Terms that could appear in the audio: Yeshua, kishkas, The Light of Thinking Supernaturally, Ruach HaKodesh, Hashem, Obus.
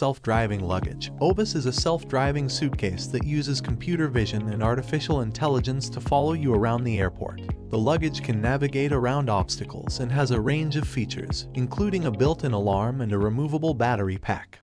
self-driving luggage. Obus is a self-driving suitcase that uses computer vision and artificial intelligence to follow you around the airport. The luggage can navigate around obstacles and has a range of features, including a built-in alarm and a removable battery pack.